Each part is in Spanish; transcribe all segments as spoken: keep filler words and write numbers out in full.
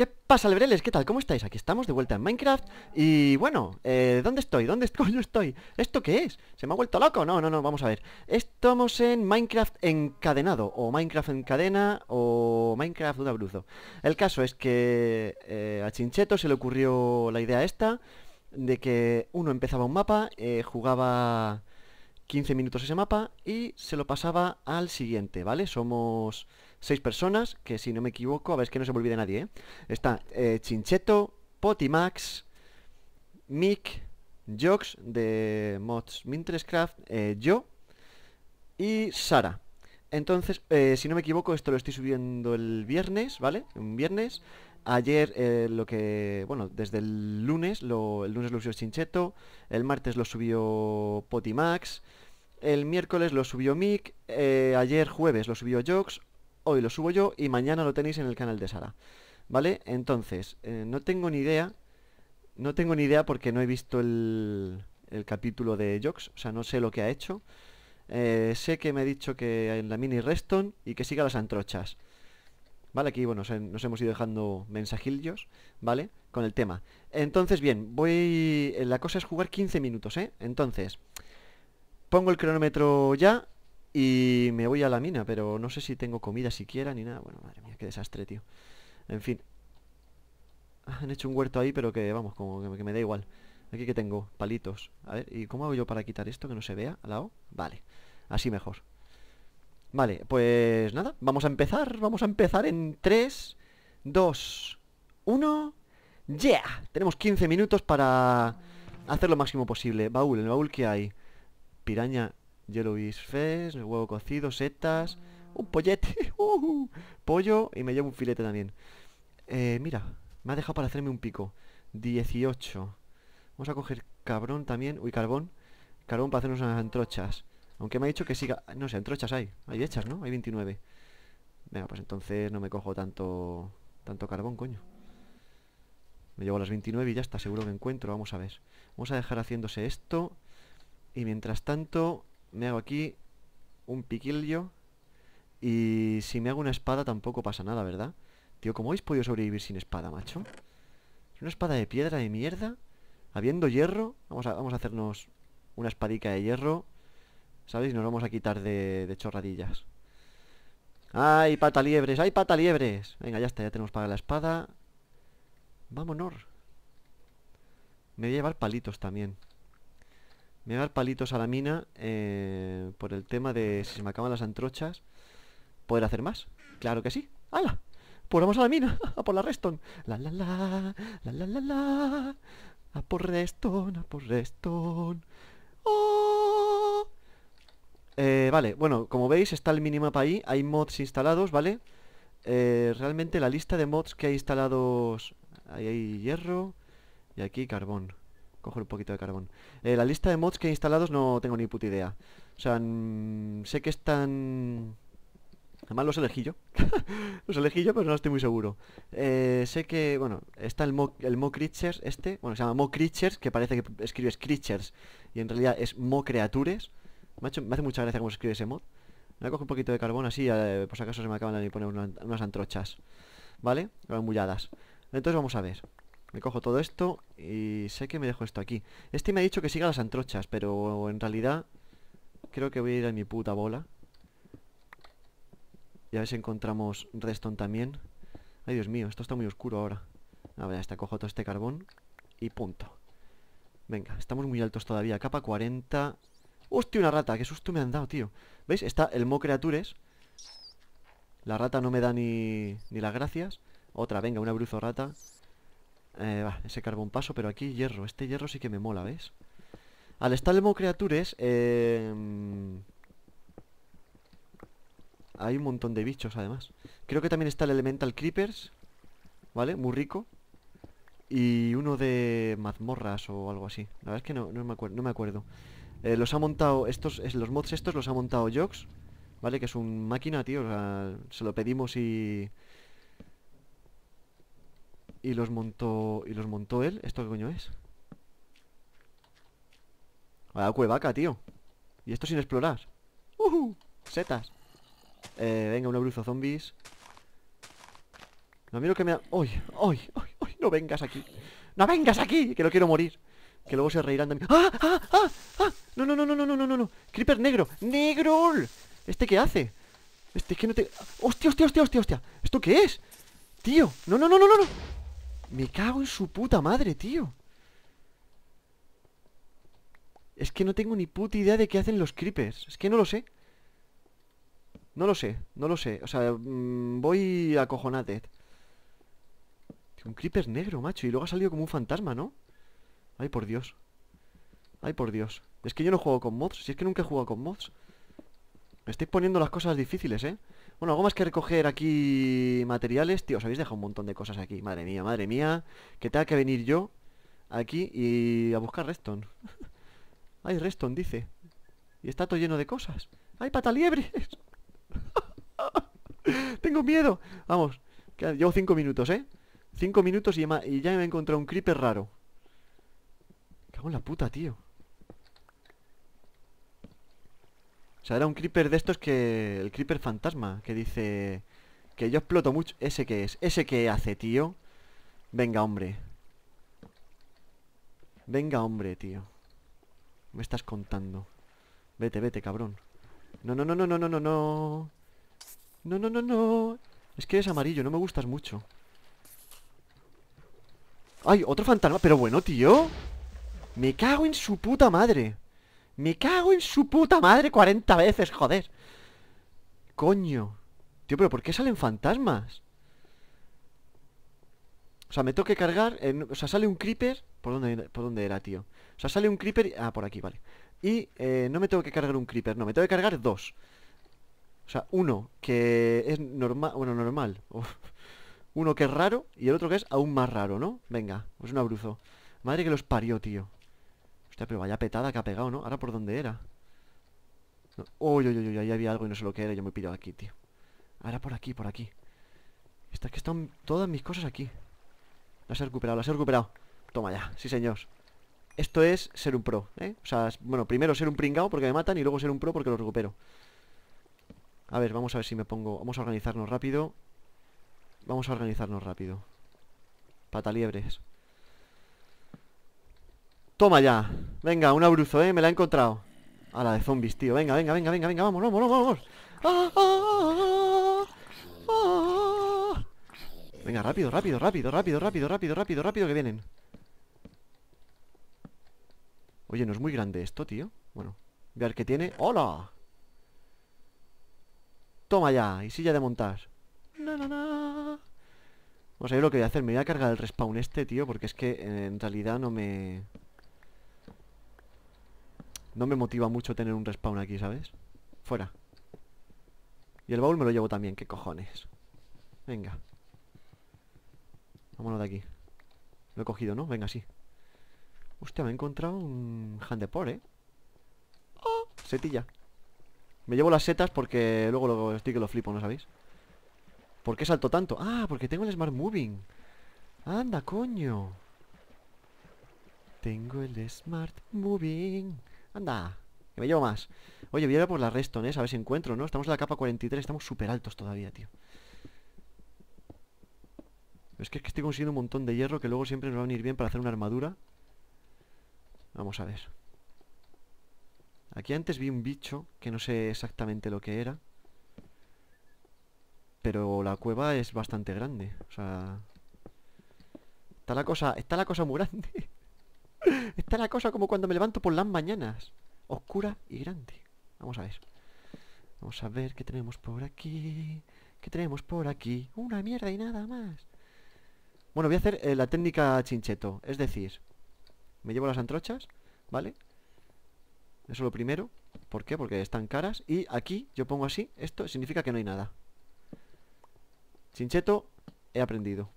¿Qué pasa, Lebreles? ¿Qué tal? ¿Cómo estáis? Aquí estamos de vuelta en Minecraft. Y bueno, eh, ¿dónde estoy? ¿Dónde estoy? Yo estoy. ¿Esto qué es? ¿Se me ha vuelto loco? No, no, no, vamos a ver. Estamos en Minecraft encadenado, o Minecraft en cadena, o Minecraft de un abruzo. El caso es que eh, a Chincheto se le ocurrió la idea esta de que uno empezaba un mapa, eh, jugaba quince minutos ese mapa y se lo pasaba al siguiente, ¿vale? Somos seis personas, que si no me equivoco, a ver, es que no se me olvide nadie, ¿eh? Está eh, Chincheto, Potimax, Mick, Jocs de Mods, Mintrescraft, eh, yo y Sara. Entonces, eh, si no me equivoco, esto lo estoy subiendo el viernes, ¿vale? Un viernes. Ayer eh, lo que... Bueno, desde el lunes lo, El lunes lo subió Chincheto. El martes lo subió Potimax. El miércoles lo subió Mick, eh, ayer jueves lo subió Jocs. Hoy lo subo yo y mañana lo tenéis en el canal de Sara, ¿vale? Entonces, eh, no tengo ni idea. No tengo ni idea porque no he visto el, el capítulo de Jocs. O sea, no sé lo que ha hecho. eh, Sé que me ha dicho que en la mini Redstone y que siga las antrochas. Vale, aquí, bueno, nos hemos ido dejando mensajillos, ¿vale? Con el tema. Entonces, bien, voy... La cosa es jugar quince minutos, ¿eh? Entonces, pongo el cronómetro ya y me voy a la mina, pero no sé si tengo comida siquiera ni nada. Bueno, madre mía, qué desastre, tío. En fin. Han hecho un huerto ahí, pero que, vamos, como que me da igual. Aquí que tengo palitos. A ver, ¿y cómo hago yo para quitar esto que no se vea al lado? Vale, así mejor. Vale, pues nada, vamos a empezar, vamos a empezar en tres, dos, uno, ¡yeah! Tenemos quince minutos para hacer lo máximo posible. Baúl, en el baúl que hay piraña, yellowish fez, huevo cocido, setas, un pollete, uh, pollo y me llevo un filete también. Eh, mira, me ha dejado para hacerme un pico, dieciocho. Vamos a coger cabrón también, uy, carbón, carbón para hacernos unas antrochas. Aunque me ha dicho que siga... No sé, antrochas hay. Hay hechas, ¿no? Hay veintinueve. Venga, pues entonces no me cojo tanto... Tanto carbón, coño. Me llevo a las veintinueve y ya está. Seguro que encuentro. Vamos a ver. Vamos a dejar haciéndose esto. Y mientras tanto, me hago aquí un piquillo. Y si me hago una espada tampoco pasa nada, ¿verdad? Tío, ¿cómo habéis podido sobrevivir sin espada, macho? ¿Es una espada de piedra de mierda? Habiendo hierro. Vamos a, vamos a hacernos una espadica de hierro, ¿sabéis? Nos vamos a quitar de, de chorradillas. ¡Ay, pataliebres! ¡Ay, pataliebres! Venga, ya está, ya tenemos para la espada. ¡Vámonos! Me voy a llevar palitos también. Me voy a llevar palitos a la mina, eh, por el tema de si se me acaban las antrochas, ¿poder hacer más? ¡Claro que sí! ¡Hala! Pues vamos a la mina, a por la Redstone. La la la, la la la la. A por Redstone, a por Redstone. ¡Oh! Eh, vale, bueno, como veis está el minimapa ahí. Hay mods instalados, ¿vale? Eh, realmente la lista de mods que hay instalados... Ahí hay hierro y aquí carbón. Cojo un poquito de carbón. eh, La lista de mods que hay instalados no tengo ni puta idea. O sea, mmm, sé que están... Además los elegí yo. Los elegí yo, pero no estoy muy seguro. eh, Sé que, bueno, está el mo, el mo-creatures este. Bueno, se llama mo-creatures, que parece que escribes creatures y en realidad es mo-creatures. Me, ha hecho, me hace mucha gracia cómo se escribe ese mod. Me voy a coger un poquito de carbón así, eh, por si acaso se me acaban de poner una, unas antrochas, ¿vale? Mulladas. Entonces vamos a ver. Me cojo todo esto y sé que me dejo esto aquí. Este me ha dicho que siga las antrochas, pero en realidad creo que voy a ir a mi puta bola. Y a ver si encontramos redstone también. Ay, Dios mío, esto está muy oscuro ahora. A ver, hasta cojo todo este carbón y punto. Venga, estamos muy altos todavía. Capa cuarenta... ¡Hostia, una rata! ¡Qué susto me han dado, tío! ¿Veis? Está el mo-creatures. La rata no me da ni, ni las gracias. Otra, venga, una bruzo rata. Eh, va, ese carbón paso, pero aquí hierro. Este hierro sí que me mola, ¿ves? Al estar el mo-creatures, eh, hay un montón de bichos, además. Creo que también está el Elemental Creepers, ¿vale? Muy rico. Y uno de mazmorras o algo así. La verdad es que no, no me acuerdo, no me acuerdo. Eh, los ha montado, estos, los mods estos los ha montado Jocs, ¿vale? Que es un máquina, tío, o sea, se lo pedimos y... Y los montó, y los montó él. ¿Esto qué coño es? Vaya cuevaca, tío. Y esto sin explorar. ¡Uhú! Setas. eh, Venga, un abruzo zombies. A mí lo que me da... ¡Ay! ¡Ay! ¡Ay! ¡Ay! ¡No vengas aquí! ¡No vengas aquí! ¡Que no quiero morir! Que luego se reirán de mí. ¡Ah! ¡Ah! ¡Ah! ¡Ah! ¡No, no, no, no, no, no, no, no! ¡Creeper negro! ¡Negro! ¿Este qué hace? Este que no te... ¡Hostia, hostia, hostia, hostia, hostia! ¿Esto qué es? ¡Tío! ¡No, no, no, no, no, no! Me cago en su puta madre, tío. Es que no tengo ni puta idea de qué hacen los creepers. Es que no lo sé. No lo sé, no lo sé. O sea, mmm, voy a cojonate. Un creeper negro, macho. Y luego ha salido como un fantasma, ¿no? Ay, por Dios. Ay, por Dios. Es que yo no juego con mods. Si es que nunca he jugado con mods. Me estáis poniendo las cosas difíciles, ¿eh? Bueno, algo más que recoger aquí materiales. Tío, os habéis dejado un montón de cosas aquí. Madre mía, madre mía. Que tenga que venir yo aquí y a buscar redstone. Ay, redstone, dice. Y está todo lleno de cosas. ¡Ay, pataliebres! Tengo miedo. Vamos, llevo cinco minutos, ¿eh? Cinco minutos y, y ya me he encontrado un creeper raro. Me cago en la puta, tío. O sea, era un creeper de estos que... El creeper fantasma, que dice... Que yo exploto mucho... ¿Ese qué es? ¿Ese qué hace, tío? Venga, hombre. Venga, hombre, tío. Me estás contando. Vete, vete, cabrón. No, no, no, no, no, no, no, no. No, no, no, no. Es que eres amarillo, no me gustas mucho. ¡Ay, otro fantasma! Pero bueno, tío. Me cago en su puta madre. Me cago en su puta madre cuarenta veces, joder. Coño. Tío, pero ¿por qué salen fantasmas? O sea, me tengo que cargar en... O sea, sale un creeper. ¿Por dónde, por dónde era, tío? O sea, sale un creeper y... Ah, por aquí, vale. Y eh, no me tengo que cargar un creeper. No, me tengo que cargar dos. O sea, uno que es normal. Bueno, normal. Uf. Uno que es raro y el otro que es aún más raro, ¿no? Venga, es un abruzo. Madre que los parió, tío. Hostia, pero vaya petada que ha pegado, ¿no? Ahora por dónde era. No. Uy, uy, uy, uy, ahí había algo y no sé lo que era. Yo me he pillado aquí, tío. Ahora por aquí, por aquí. Estas que están todas mis cosas aquí. Las he recuperado, las he recuperado. Toma ya, sí señor. Esto es ser un pro, ¿eh? O sea, bueno, primero ser un pringao porque me matan y luego ser un pro porque lo recupero. A ver, vamos a ver si me pongo... Vamos a organizarnos rápido. Vamos a organizarnos rápido. Pataliebres. Toma ya. Venga, un abruzo, eh. Me la he encontrado. A la de zombies, tío. Venga, venga, venga, venga, venga. Vamos, vamos, vamos, vamos. ¡Ah, ah, ah, ah! Venga, rápido, rápido, rápido, rápido, rápido, rápido, rápido, rápido, que vienen. Oye, no es muy grande esto, tío. Bueno, voy a ver qué tiene. ¡Hola! Toma ya. Y silla de montar. Na, na, na. Vamos a ver lo que voy a hacer. Me voy a cargar el respawn este, tío. Porque es que en realidad no me... No me motiva mucho tener un respawn aquí, ¿sabes? Fuera. Y el baúl me lo llevo también, qué cojones. Venga. Vámonos de aquí. Lo he cogido, ¿no? Venga, sí. Hostia, me he encontrado un handeport, ¿eh? ¡Oh! Setilla. Me llevo las setas porque luego lo... estoy que lo flipo, ¿no sabéis? ¿Por qué salto tanto? Ah, porque tengo el smart moving. Anda, coño. Tengo el smart moving. Anda, que me llevo más. Oye, voy a ir por la redstone, ¿eh? A ver si encuentro, ¿no? Estamos en la capa cuarenta y tres, estamos súper altos todavía, tío. Es que, es que estoy consiguiendo un montón de hierro que luego siempre nos va a venir bien para hacer una armadura. Vamos a ver. Aquí antes vi un bicho que no sé exactamente lo que era. Pero la cueva es bastante grande. O sea... Está la cosa... Está la cosa muy grande. Está la cosa como cuando me levanto por las mañanas. Oscura y grande. Vamos a ver. Vamos a ver qué tenemos por aquí. ¿Qué tenemos por aquí? Una mierda y nada más. Bueno, voy a hacer eh, la técnica Chincheto. Es decir, me llevo las antorchas, ¿vale? Eso lo primero. ¿Por qué? Porque están caras. Y aquí yo pongo así. Esto significa que no hay nada. Chincheto, he aprendido.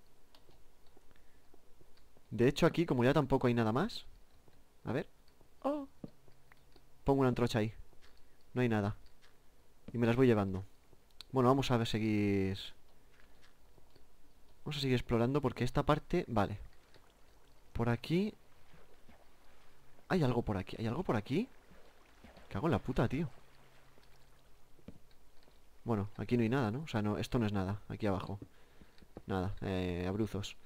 De hecho aquí, como ya tampoco hay nada más. A ver. Oh. Pongo una antorcha ahí. No hay nada. Y me las voy llevando. Bueno, vamos a ver, seguir. Vamos a seguir explorando porque esta parte... Vale. Por aquí... Hay algo por aquí. ¿Hay algo por aquí? Cago en la puta, tío. Bueno, aquí no hay nada, ¿no? O sea, no, esto no es nada. Aquí abajo. nada, eh, abruzos.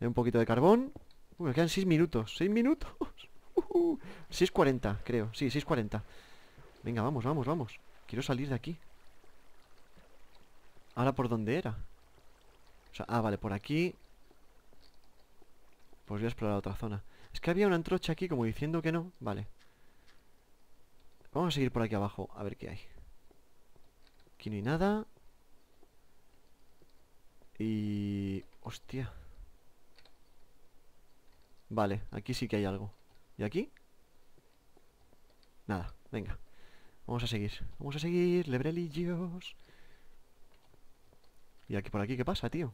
Eh, un poquito de carbón. Uh, me quedan seis minutos. ¡seis minutos! Uh, seis cuarenta, creo. Sí, seis cuarenta. Venga, vamos, vamos, vamos. Quiero salir de aquí. ¿Ahora por dónde era? O sea, ah, vale, por aquí. Pues voy a explorar otra zona. Es que había una antorcha aquí como diciendo que no. Vale. Vamos a seguir por aquí abajo, a ver qué hay. Aquí no hay nada. Y... hostia. Vale, aquí sí que hay algo. ¿Y aquí? Nada, venga. Vamos a seguir, vamos a seguir, lebrelillos. ¿Y aquí por aquí qué pasa, tío?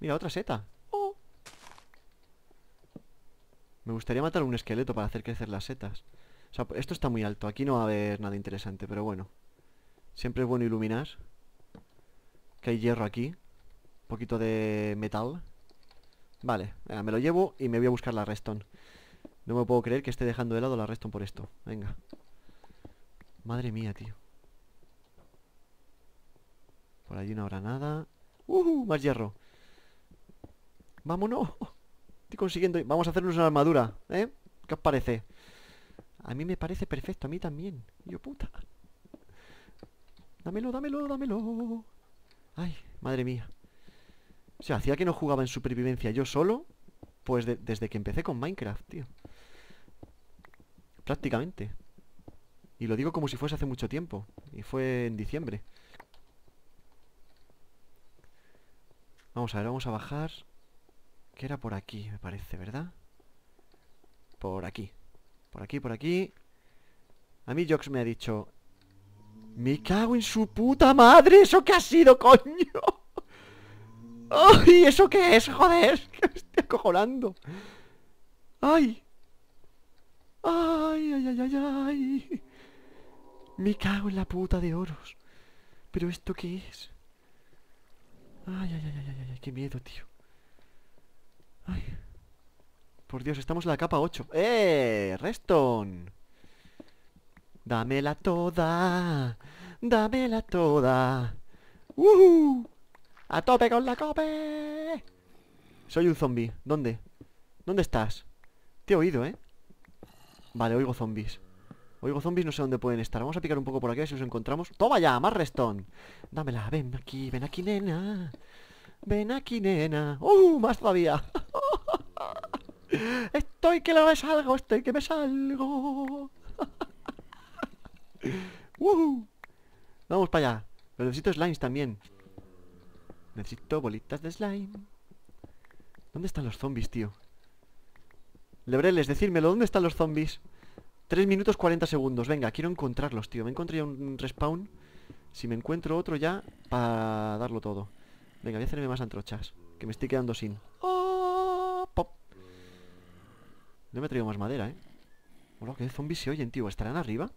Mira, otra seta. Oh. Me gustaría matar un esqueleto para hacer crecer las setas. O sea, esto está muy alto, aquí no va a haber nada interesante, pero bueno. Siempre es bueno iluminar. Que hay hierro aquí. Un poquito de metal. Vale, venga, me lo llevo y me voy a buscar la redstone. No me puedo creer que esté dejando de lado la redstone por esto. Venga. Madre mía, tío. Por allí no habrá nada. ¡Uh! Más hierro. ¡Vámonos! Estoy consiguiendo... Vamos a hacernos una armadura, ¿eh? ¿Qué os parece? A mí me parece perfecto, a mí también. Yo puta. Dámelo, dámelo, dámelo. Ay, madre mía. O sea, hacía que no jugaba en supervivencia yo solo. Pues de, desde que empecé con Minecraft, tío. Prácticamente. Y lo digo como si fuese hace mucho tiempo. Y fue en diciembre. Vamos a ver, vamos a bajar. Que era por aquí, me parece, ¿verdad? Por aquí. Por aquí, por aquí. A mí Jocs me ha dicho... ¡Me cago en su puta madre! ¿Eso qué ha sido, coño? ¡Ay! ¿Eso qué es? ¡Joder! ¡Que me estoy acojonando! ¡Ay! ¡Ay, ay, ay, ay, ay! ¡Me cago en la puta de oros! ¿Pero esto qué es? ¡Ay, ay, ay, ay, ay! ¡Qué miedo, tío! ¡Ay! Por Dios, estamos en la capa ocho. ¡Eh! ¡Redstone! ¡Dámela toda! ¡Dámela toda! ¡Uh! ¡A tope con la cope! Soy un zombie. ¿Dónde? ¿Dónde estás? Te he oído, ¿eh? Vale, oigo zombies. Oigo zombies, no sé dónde pueden estar. Vamos a picar un poco por aquí, a ver si nos encontramos. ¡Toma ya! ¡Más redstone! ¡Dámela! ¡Ven aquí! ¡Ven aquí, nena! ¡Ven aquí, nena! ¡Uh! ¡Más todavía! Estoy que me salgo, estoy que me salgo. uh-huh. Vamos para allá. Pero necesito slimes también. Necesito bolitas de slime. ¿Dónde están los zombies, tío? Lebreles, decírmelo, ¿dónde están los zombies? tres minutos cuarenta segundos, venga, quiero encontrarlos, tío. Me encuentro ya un respawn. Si me encuentro otro ya, para darlo todo. Venga, voy a hacerme más antrochas, que me estoy quedando sin. ¡Oh! Pop. No me he traído más madera, ¿eh? Hola, que zombies se oyen, tío. ¿Estarán arriba?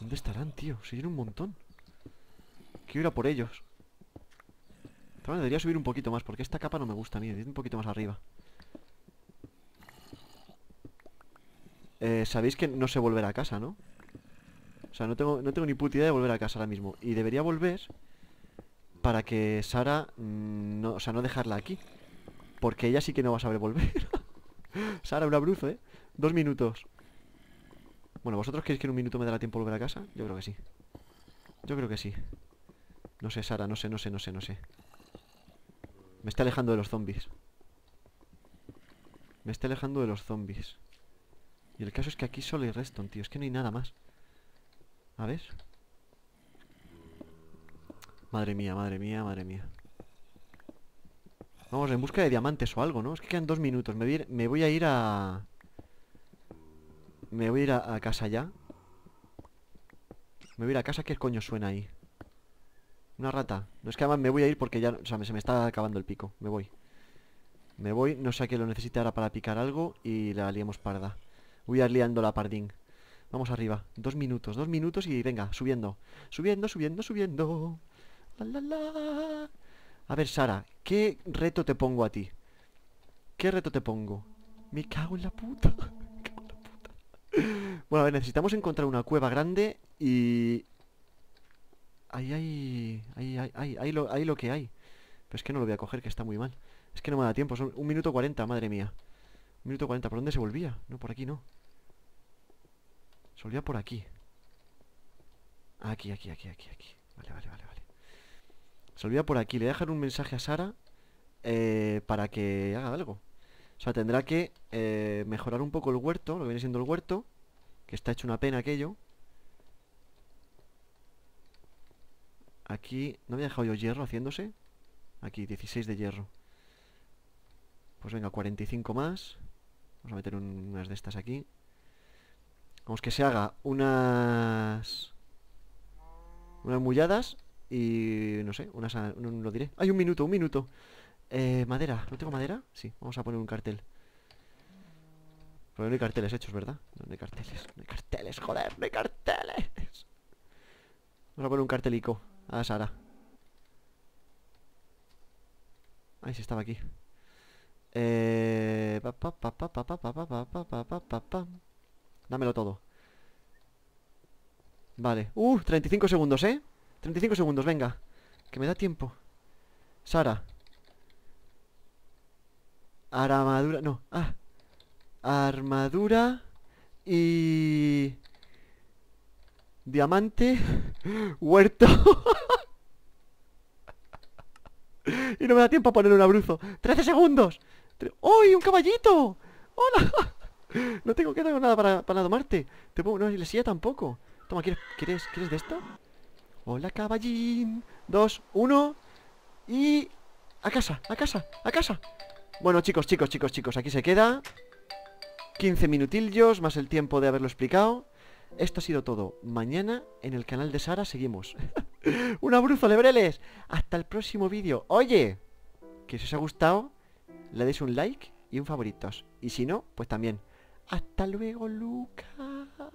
¿Dónde estarán, tío? Se oyen un montón. Quiero ir a por ellos. También debería subir un poquito más, porque esta capa no me gusta a mí. Un poquito más arriba. Eh, sabéis que no sé volver a casa, ¿no? O sea, no tengo, no tengo ni puta idea de volver a casa ahora mismo. Y debería volver para que Sara... Mmm, no, o sea, no dejarla aquí. Porque ella sí que no va a saber volver. Sara, un abruzo, ¿eh? Dos minutos. Bueno, ¿vosotros creéis que en un minuto me dará tiempo volver a casa? Yo creo que sí. Yo creo que sí. No sé, Sara, no sé, no sé, no sé, no sé. Me está alejando de los zombies. Me está alejando de los zombies. Y el caso es que aquí solo hay redstone, tío. Es que no hay nada más. A ver. Madre mía, madre mía, madre mía. Vamos, en busca de diamantes o algo, ¿no? Es que quedan dos minutos. Me voy a ir, me voy a, ir a... Me voy a ir a, a casa ya. Me voy a ir a casa. ¿Qué coño suena ahí? Una rata. No, es que además me voy a ir porque ya... O sea, me, se me está acabando el pico. Me voy. Me voy. No sé a qué lo necesite ahora para picar algo. Y la liamos parda. Voy a ir liando la pardín. Vamos arriba. Dos minutos. Dos minutos y venga. Subiendo. Subiendo, subiendo, subiendo. La, la, la. A ver, Sara, ¿qué reto te pongo a ti? ¿Qué reto te pongo? Me cago en la puta. Me cago en la puta. Bueno, a ver, necesitamos encontrar una cueva grande y... Ahí, ahí, ahí, ahí, ahí, ahí lo, ahí lo que hay. Pero es que no lo voy a coger, que está muy mal. Es que no me da tiempo, son un minuto cuarenta, madre mía. Un minuto cuarenta, ¿por dónde se volvía? No, por aquí no. Se volvía por aquí. Aquí, aquí, aquí, aquí, aquí. Vale, vale, vale, vale. Se volvía por aquí, le voy a dejar un mensaje a Sara eh, para que haga algo. O sea, tendrá que eh, mejorar un poco el huerto, lo que viene siendo el huerto, que está hecho una pena aquello. Aquí, ¿no había dejado yo hierro haciéndose? Aquí, dieciséis de hierro. Pues venga, cuarenta y cinco más. Vamos a meter un, unas de estas aquí. Vamos, que se haga unas... unas mulladas y... no sé, unas... no, no lo diré. ¡Ay, un minuto, un minuto! Eh, madera. ¿No tengo madera? Sí, vamos a poner un cartel. Pero no hay carteles hechos, ¿verdad? No, no hay carteles, no hay carteles, joder, no hay carteles. Vamos a poner un cartelico a Sara. Ay, si estaba aquí. Eh... Dámelo todo. Vale. Uh, treinta y cinco segundos, ¿eh? treinta y cinco segundos, venga. Que me da tiempo. Sara. Armadura... no. Ah. Armadura y... diamante. Huerto. Y no me da tiempo a poner un abruzo. ¡trece segundos! ¡Uy, un caballito! ¡Hola! No tengo que dar nada para, para domarte. Te pongo... no, y la silla tampoco. Toma, ¿quieres, quieres, ¿quieres de esto? Hola, caballín. Dos, uno. Y... a casa, a casa, a casa. Bueno, chicos, chicos, chicos, chicos, aquí se queda. quince minutillos, más el tiempo de haberlo explicado. Esto ha sido todo. Mañana en el canal de Sara seguimos. Un abrazo, Lebreles. Hasta el próximo vídeo. Oye, que si os ha gustado, le deis un like y un favoritos. Y si no, pues también. Hasta luego, Lucas.